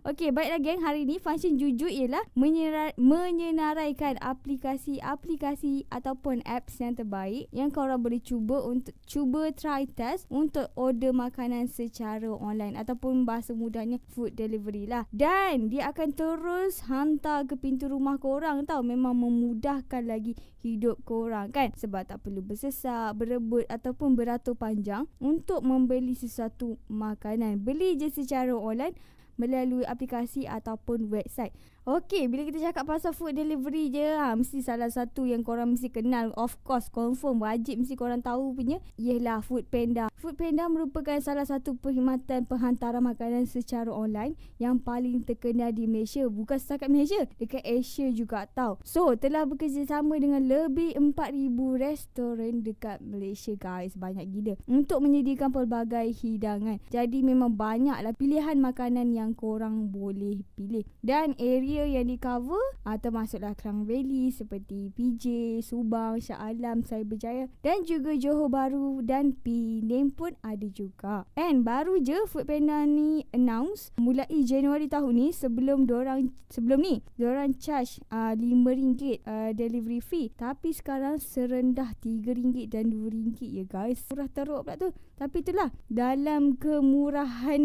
Okey, baiklah geng, hari ni function jujur ialah menyenaraikan aplikasi-aplikasi ataupun apps yang terbaik yang korang boleh cuba try test untuk order makanan secara online ataupun bahasa mudahnya food delivery lah. Dan dia akan terus hantar ke pintu rumah korang tau. Memang memudahkan lagi hidup korang kan, sebab tak perlu bersesak, berebut ataupun beratur panjang untuk membeli sesuatu makanan. Beli je secara online melalui aplikasi ataupun website. Okey, bila kita cakap pasal food delivery je, mesti salah satu yang korang mesti kenal, of course, confirm, wajib mesti korang tahu punya, ialah Foodpanda. Foodpanda merupakan salah satu perkhidmatan penghantaran makanan secara online yang paling terkenal di Malaysia. Bukan setakat Malaysia, dekat Asia juga tau. So, telah bekerjasama dengan lebih 4,000 restoran dekat Malaysia guys, banyak gila, untuk menyediakan pelbagai hidangan. Jadi memang banyaklah pilihan makanan yang korang boleh pilih. Dan area yang di cover termasuklah Klang Valley seperti PJ, Subang, Shah Alam, Cyberjaya dan juga Johor Bahru dan Penang pun ada juga. And baru je Foodpanda ni announce mulai Januari tahun ni, sebelum ni diorang charge RM5 delivery fee, tapi sekarang serendah RM3 dan RM2 ya guys. Murah teruk pula tu. Tapi itulah, dalam kemurahan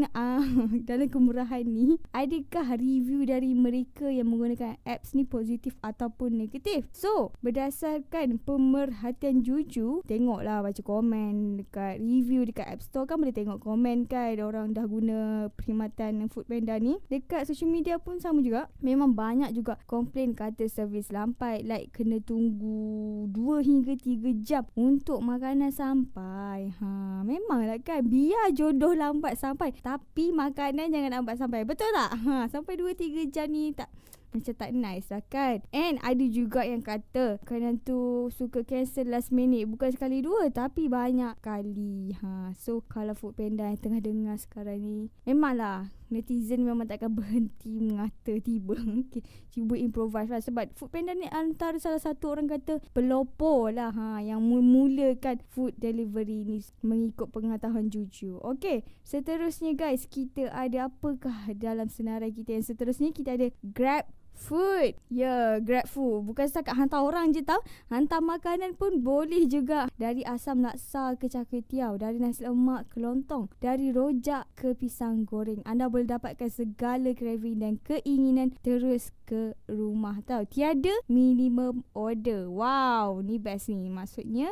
ni, adakah review dari mereka yang menggunakan apps ni positif ataupun negatif? So, berdasarkan pemerhatian jujur, tengoklah, baca komen dekat review dekat App Store kan, boleh tengok komen kan orang dah guna perkhidmatan Foodpanda ni. Dekat social media pun sama juga, memang banyak juga komplain kata servis lampai, like kena tunggu 2 hingga 3 jam untuk makanan sampai. Memanglah kan, biar jodoh lambat sampai, tapi makanan jangan lambat sampai, betul tak? Sampai 2-3 jam ni tak, macam tak nice lah kan. And ada juga yang kata kanan tu suka cancel last minute, bukan sekali dua tapi banyak kali. So kalau Foodpanda yang tengah dengar sekarang ni, memanglah netizen memang tak akan berhenti mengata tiba. Okay, cuba improvise lah, sebab Foodpanda ni antara salah satu orang kata pelopor lah yang memulakan food delivery ni mengikut pengetahuan jujur. Okay, seterusnya guys, kita ada apakah dalam senarai kita yang seterusnya? Kita ada GrabFood. Ya, GrabFood bukan setakat hantar orang je tau, hantar makanan pun boleh juga. Dari asam laksa ke char kway teow, dari nasi lemak ke lontong, dari rojak ke pisang goreng, anda boleh dapatkan segala craving dan keinginan terus ke rumah tau. Tiada minimum order. Wow, ni best ni. Maksudnya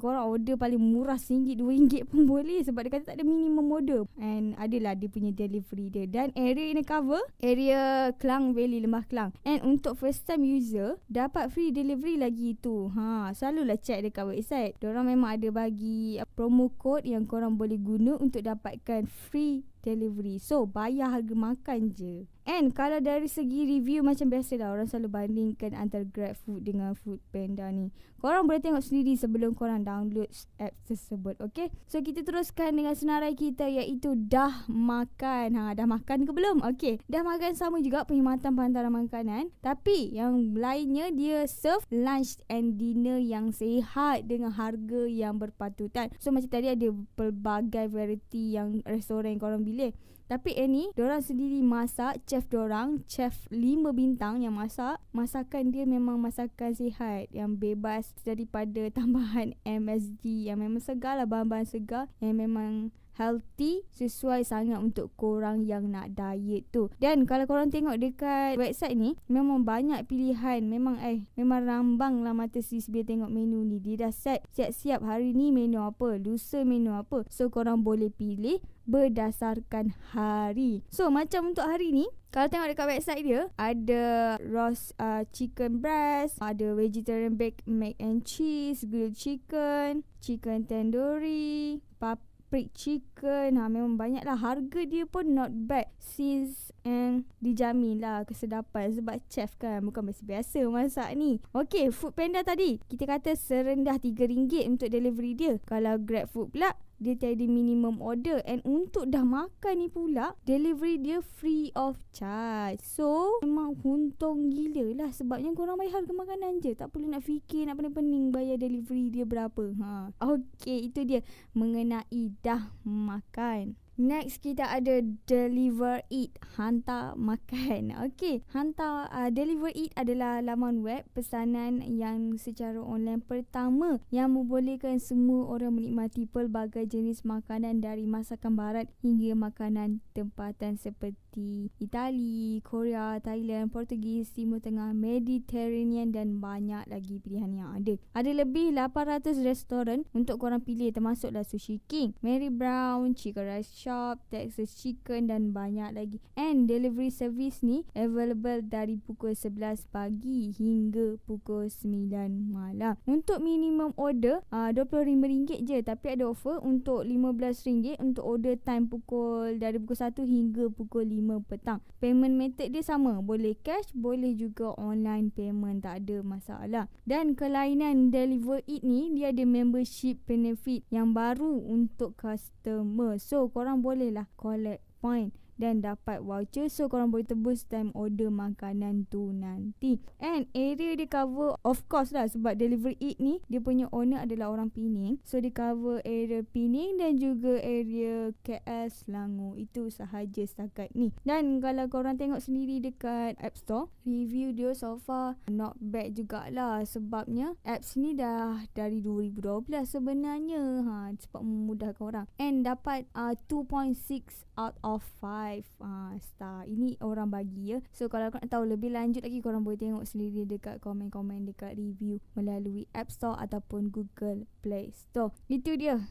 korang order paling murah RM1, RM2 pun boleh, sebab dia kata tak ada minimum order. And adalah dia punya delivery dia. Dan area ini cover area Klang Valley, Lembah Klang. And untuk first time user dapat free delivery lagi tu. Selalulah check dekat website, diorang memang ada bagi promo code yang korang boleh guna untuk dapatkan free delivery. So bayar harga makan je. And kalau dari segi review, macam biasalah orang selalu bandingkan antara GrabFood dengan Foodpanda ni. Korang boleh tengok sendiri sebelum korang download apps tersebut. Okay, so kita teruskan dengan senarai kita iaitu Dah Makan. Dah makan ke belum? Okay, Dah Makan sama juga perkhidmatan penghantaran makanan, tapi yang lainnya dia serve lunch and dinner yang sihat dengan harga yang berpatutan. So macam tadi ada pelbagai variety yang restoran yang korang beli. Tapi ni diorang sendiri masak, chef diorang, chef 5 bintang yang masak. Masakan dia memang masakan sihat yang bebas daripada tambahan MSG, yang memang segar lah, bahan-bahan segar yang memang healthy, sesuai sangat untuk korang yang nak diet tu. Dan kalau korang tengok dekat website ni, memang banyak pilihan. Memang rambang lah mata sis bila tengok menu ni. Dia dah set siap-siap hari ni menu apa, lusa menu apa. So korang boleh pilih berdasarkan hari. So macam untuk hari ni, kalau tengok dekat website dia, ada roast chicken breast, ada vegetarian baked mac and cheese, grilled chicken, chicken tandoori, paprika chicken. Memang banyak lah. Harga dia pun not bad sis, and dijamin lah kesedapan sebab chef kan, bukan biasa-biasa masak ni. Okay, Foodpanda tadi kita kata serendah RM3 untuk delivery dia. Kalau GrabFood pula, dia tiada minimum order. And untuk Dah Makan ni pula, delivery dia free of charge. So memang untung gila lah, sebabnya korang bayar harga makanan je, tak perlu nak fikir nak pening-pening bayar delivery dia berapa. Okay, itu dia mengenai Dah Makan. Next kita ada DeliverEat, hantar makan. Okey, hantar DeliverEat adalah laman web pesanan yang secara online pertama yang membolehkan semua orang menikmati pelbagai jenis makanan dari masakan barat hingga makanan tempatan seperti Itali, Korea, Thailand, Portugis, Timur Tengah, Mediterranean dan banyak lagi pilihan yang ada. Ada lebih 800 restoran untuk korang pilih, termasuklah Sushi King, Mary Brown, Chicken Rice Shop, Texas Chicken dan banyak lagi. And delivery service ni available dari pukul 11 pagi hingga pukul 9 malam. Untuk minimum order RM25 je, tapi ada offer untuk RM15 untuk order time pukul dari pukul 1 hingga pukul 5 petang. Payment method dia sama, boleh cash, boleh juga online payment, tak ada masalah. Dan kelainan DeliverEat ni dia ada membership benefit yang baru untuk customer. So korang bolehlah collect point dan dapat voucher, so korang boleh tebus time order makanan tu nanti. And area dia cover, of course lah, sebab DeliverEat ni dia punya owner adalah orang Pening, so dia cover area Pening dan juga area KL, Selangor. Itu sahaja setakat ni. Dan kalau korang tengok sendiri dekat App Store, review dia so far not bad jugalah, sebabnya apps ni dah dari 2012 sebenarnya, sebab memudahkan orang. And dapat 2.6 out of 5 star. Ini orang bagi ya. So kalau korang nak tahu lebih lanjut lagi, korang boleh tengok sendiri dekat komen-komen dekat review melalui App Store ataupun Google Play Store. Itu dia